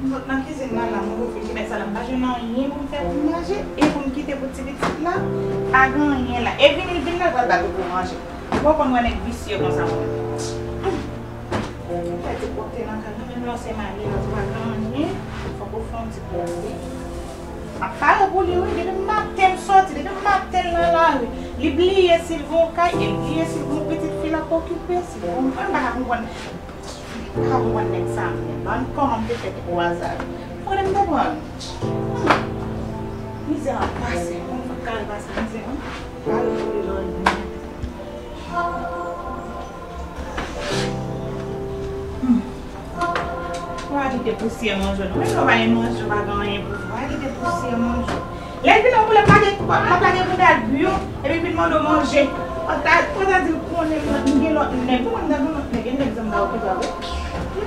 Dans la cuisine, je vais manger pour me faire manger et pour me quitter pour petit petit là. Et venir là, je vais pour manger. Pourquoi on va être vicieux comme ça? Je vais porter dans la maison, c'est ma vie, je vais manger. Il faut qu'on fasse un petit peu de vie. Après, vous voulez, le matin, sortir, le matin, là. Les blier, s'ils vont, ils s'ils vont, petite fille là, pour occuper, s'ils vont, How one next time, I'm complicated was that. What am I going? He's a passing for Calvas and Zim. How do you learn? Why did they pussy a mojo? Why did they pussy a mojo? Let me know what I'm planning for that view. Every bit more mojo. But that was as you call him, never one that begins to mouth. Je ne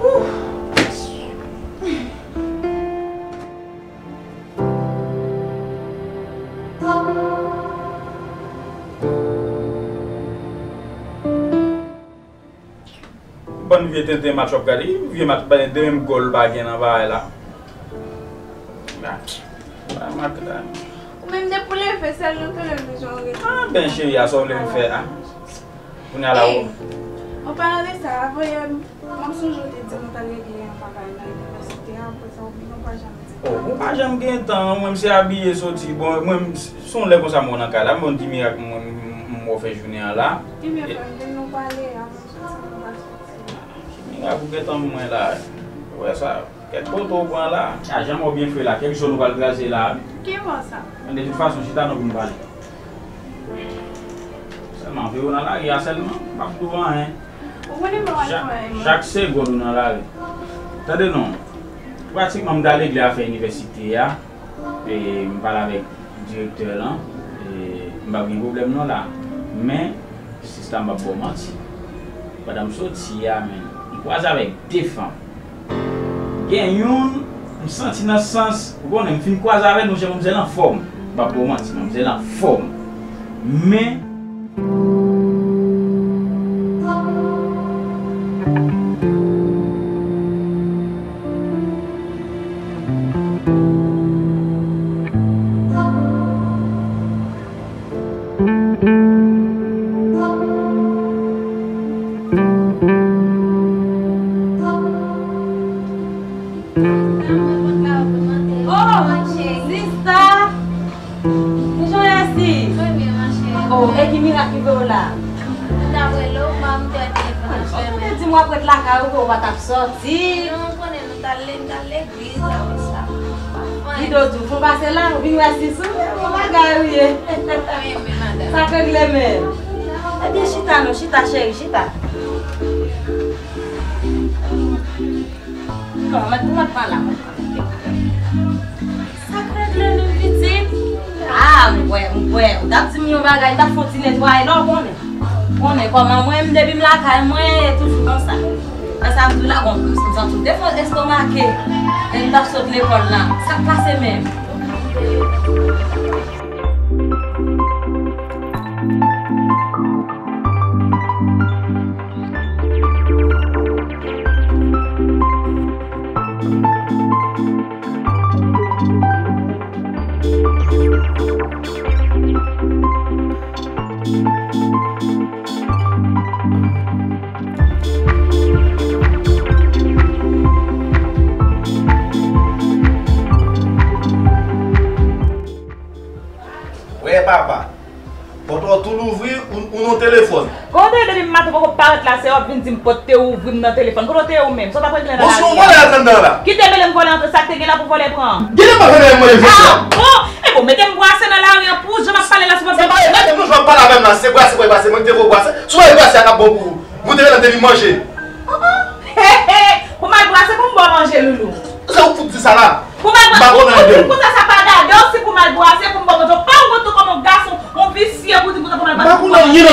Ouh! Bonne vie tenter un match au Cali, vieux match pas de même goal baguen en va là. Bah match là. Même des poulets fait ça le télévision. Ah ben chérie, à son le faire hein. On a là. On parle de ça, voyez, même son jour de temps d'aller bien papa là, c'était un peu ça on pas jamais. Oh, on pas jamais gain temps, moi c'est habillé sorti. Bon, moi son lève comme ça mon en là, mon dit miracle mon fait journée là. Et me prendre nous parler. Ah, vous êtes en moins là. Ouais, ça. Quel photo point là. Ah, j'aime bien fait là. Quelque chose nous va le tracer là. Qui va ça? Mais de toute façon, si t'as nous me parler. Seulement, vu on a là, il y a seulement pas souvent hein. Vous voulez me voir chaque seconde on a là. Attendez non. Pratiquement me d'aller à faire université là et me parler avec directeur là et me pas de problème non là. Mais si ça m'a pas menti. Madame sorti là mais Oise avec des femmes. Gagnons, on sentit dans le sens où on finit croise avec nous, on est en forme. Pas pour moi, on est en forme. Mais. Thank you. Quand on tout l'ouvrir, on téléphone. Quand on dit matin, on parle là, c'est on vient dire porter ouvrir dans téléphone. Quand on est au même, ça va pas dire là. On voit là dedans là. Qui te veut me voler entre sac te là pour voler prendre. Qui ne pas voler moi les voler. Bon, et bon, mettez me brasser dans la rue pour je vais parler là, c'est pas ça. Nous je vais parler même là, c'est brasser pour passer, moi te faut brasser. Soit brasser à bon pour vous devez aller manger. Pour moi brasser pour moi manger loulou. Ça vous dit ça là. Pour moi brasser pour ça pas d'adore, c'est pour moi brasser pour moi pas tout comme un garçon. Si vous dites que vous avez Allez, ça m'a dit, avec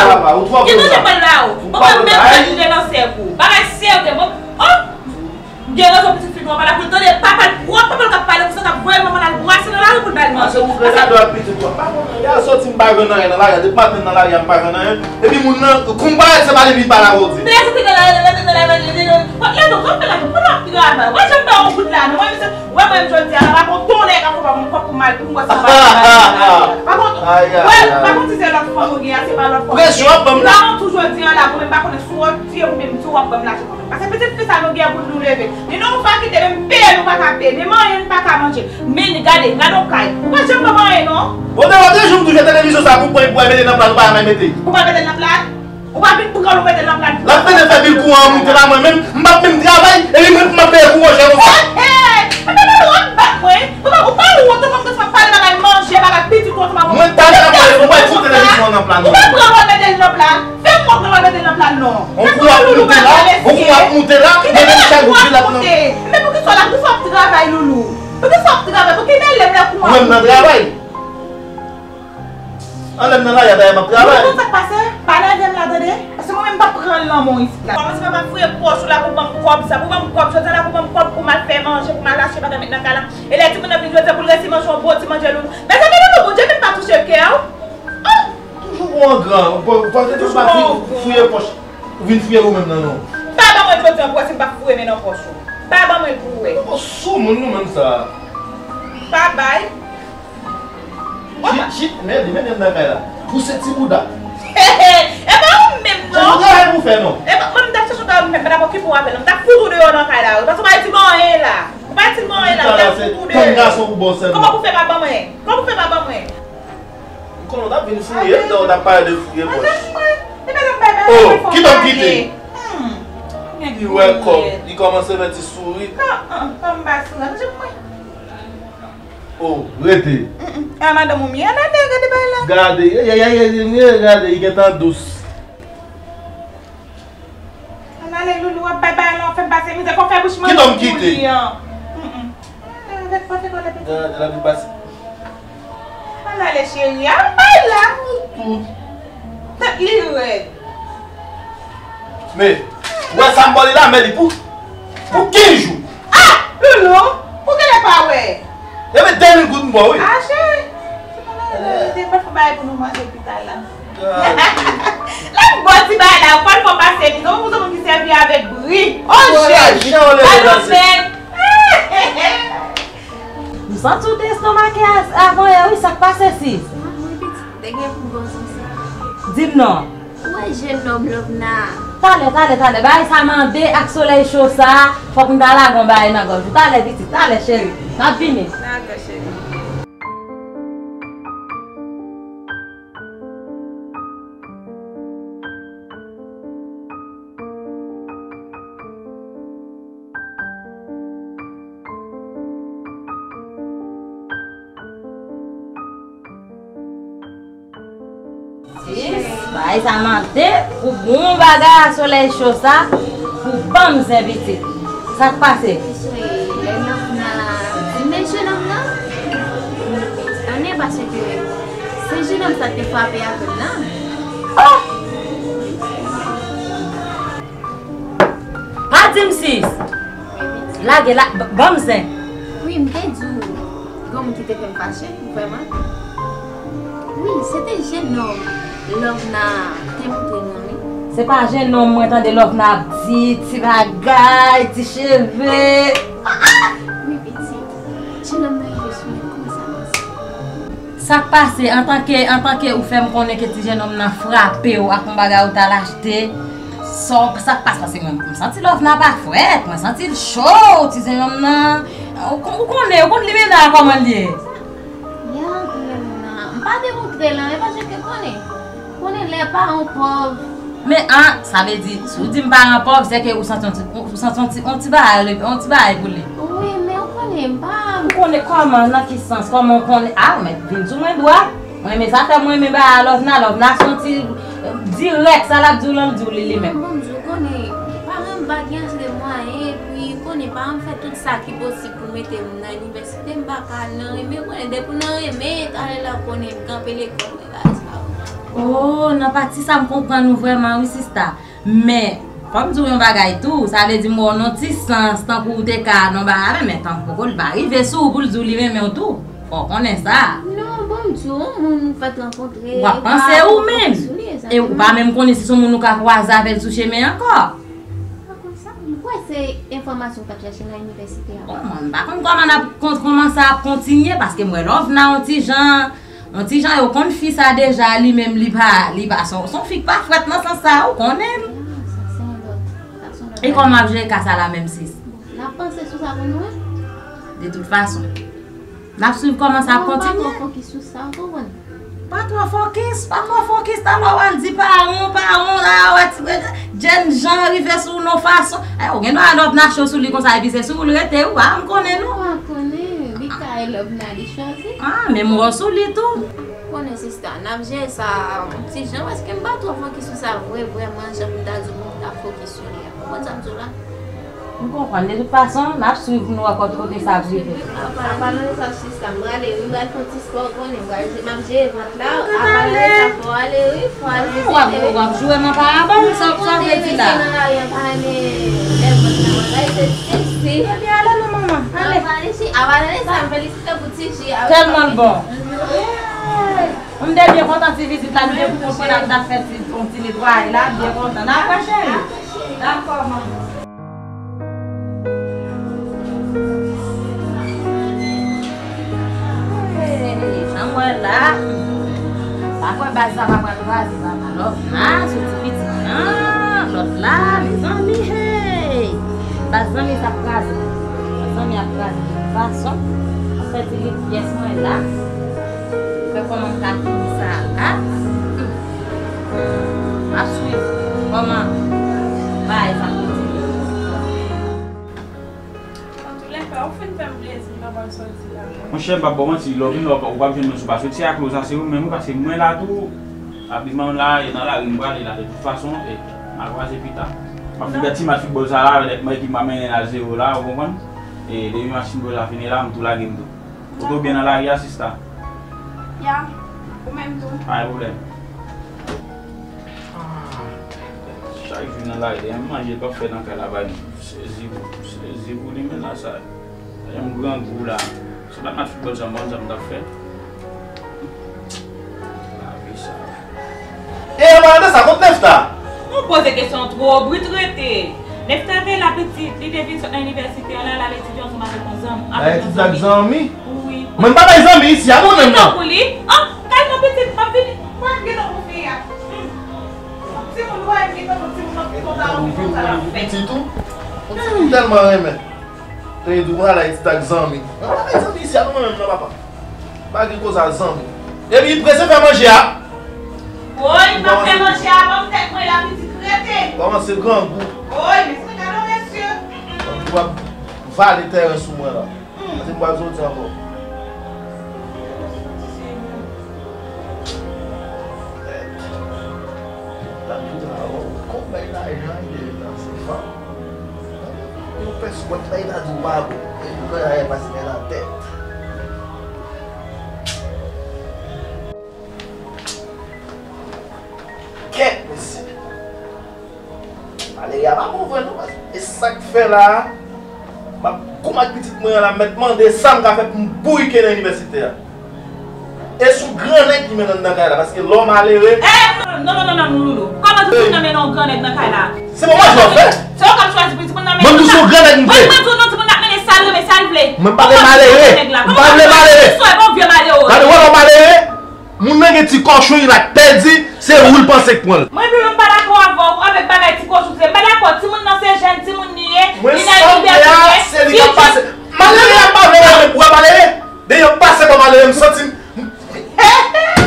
soleil chaud, ça, faut qu'on aille à Gombaye, ma gorge. T'as les petites, t'as les chéries. T'as fini. Ça m'a dit, pour bon bagarre soleil chaud ça, pour pas nous inviter. Ça te passe. Mais jeune homme là, on est parce que ce jeune homme ça te frappe à tout là. Oh! Pas de six. Là, il y a bon sens. Oui, mais du gomme qui t'es fait fâcher, vraiment. Oui, c'était jeune homme. C'est pas un jeune homme, moi, t'as de l'homme, petit bagage, petit cheveux. Ça passe en tant que vous faites qu'on est que petit jeune homme n'a frappé ou à qu'on bagarre ou t'as l'acheté. Ça passe parce que je sens l'offre n'a pas fait, je sens le chaud, petit jeune homme n'a. On connaît les ménages comment lier. Pas démontrer là, mais parce que connaît les parents pauvres. Mais hein, ça veut dire si vous dites parents pauvres, c'est que vous sentez on t'y va pour lui. Oui, mais on connaît pas. On connaît comment, dans quel sens, comment on connaît. Ah, mais bien sûr, moi, doigt. Moi, mais ça, c'est moi, mais bah, l'offre, senti direct, ça l'a dit, lui-même. Bon, je connais. Parents bagage de moi, et puis, on connaît pas, on fait tout ça qui est possible pour mettre dans l'université, mais on connaît des pour nous aimer, aller là, on est camper l'école. Oh, non, parti, ça me comprend nous vraiment, oui, c'est ça. Mais. Comme je dis, ça veut dire que mon anti-sens, tant que vous êtes là, non, mais tant que vous êtes là, il va sous pour le soulever, mais tout. Faut qu'on ait ça. Non, bon Dieu, on va te rencontrer. Vous pensez vous-même. Et vous ne pouvez même connaître si vous avez croisé avec le chemin encore. Pourquoi c'est information que tu as cherché à l'université? Je ne sais pas comment ça a continué parce que moi, l'offre n'a pas gens. On dit, on confie ça déjà, lui-même, il va. Son fils pas fouette dans ça, on aime. Et comment j'ai cassé la même six? La pensée sous ça pour nous? De toute façon. La suivre comment ça continue? Pas trop focus sur ça, vous comprenez? Pas trop focus. Alors on dit parents, là, jeunes gens arrivent sur nos façons. On a l'offre n'a chose sur lui comme ça, et puis c'est sur le rete ou pas, on connaît nous. On connaît, oui, car l'offre n'a des choses. Ah, mais moi, sur lui tout. On connaît, c'est ça. On a besoin de ça. Petit gens, est-ce que pas trop focus sur ça? Vraiment, j'ai besoin de focus sur lui. Vous comprenez, de toute façon, je suis venu à côté de sa vie. On est bien content de visiter la maison pour qu'on a fait un petit nettoyage là, bien content. À la prochaine. D'accord, maman. Chambre là. Parfois, ça va pas droit, ça va mal. L'autre là, ce petit petit. L'autre là, mes amis, hey. Mes amis, ça passe. Mes amis, ça passe. De toute façon, on fait une pièce là. Comment ça là? À suivre. Comment? Bye, ça continue. En tout cas, on fait plaisir. Mon cher Babou, si l'homme n'a pas besoin de se passer, c'est à cause de ça, même parce que moi, là, tout, habillement là, et dans la rue, là, de toute façon, et à croiser plus tard. Ma fille, petit, ma fille, Bosa, avec moi qui m'amène à zéro là, vous comprenez? Et les machines, Bosa, finissent là, on tout la game. Tout bien dans l'arrière, c'est ça. Ya, ou même tout. Ah, vous l'aimez. Chaque jour, là, il y a un manger pas fait dans le calabash. C'est zéro, les mêmes là, ça. Il y a un grand goût là. C'est là que je suis bon, j'aime d'affaires. La vie, ça. Eh, voilà, ça compte Nefta. On pose des questions trop brutes, traitées. Nefta, c'est la petite, les débuts sur l'université, là, les étudiants sont avec nos amis. Avec nos amis? Oui. Mais pas mes amis ici, à mon avis. Ah, quand mon petit papi, quoi que non, mon fils. Si on doit aimer, si on doit aimer, tu es doué à la zami. Pas mes amis ici, à mon avis, non, papa. Pas de cause à zami. Et puis, il pressait faire manger, hein? Oui, il m'a fait manger, avant peut-être moi, la petite traitée. Comment c'est grand goût? Oui, mais c'est cadeau, monsieur. Tu vas valer terre sous moi, là. C'est quoi, je dis encore? Je ne suis pas malheureux. Mon petit cochon, il a perdu, c'est où il pense que moi. Moi, je ne suis pas d'accord avec les petits cochons. Je ne suis pas d'accord. Si mon ancien gentil, mon niais, il a une dernière. C'est lui qui a passé. Malheureusement, il a pas voulu pour avaler. D'ailleurs, il a passé pour avaler, il me sentit.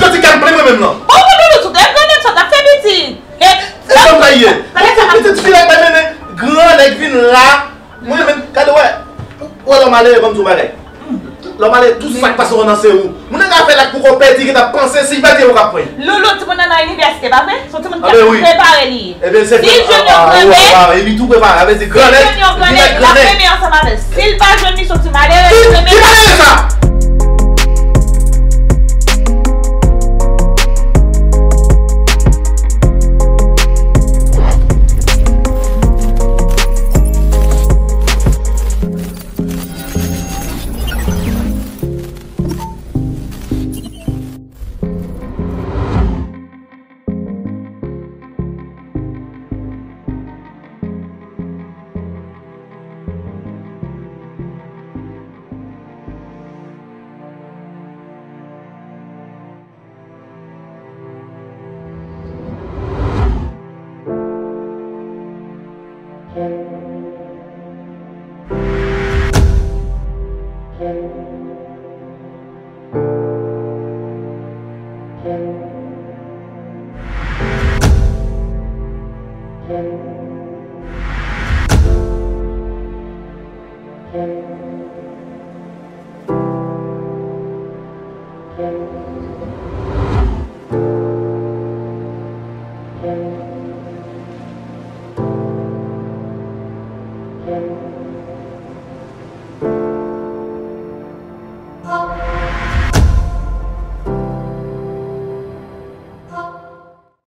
Toi, tu calmes moi-même là. Oh, mais tu es ça, t'as fait petit. C'est comme ça, il est. Petite fille, elle m'a mené. Grand, elle vient là. Moi, même, quand ouais. Ouais, l'homme allait comme tout malais. L'homme allait tout ça qui passe dans ses roues. Mon gars fait la cour au père, il a pensé, s'il va dire au cap. Lolo, tout le monde à l'université, pas vrai? Tout le monde qui a préparé. Eh bien, c'est bien. Il a tout préparé. Avec des grenades. Il a tout préparé. S'il va, je ne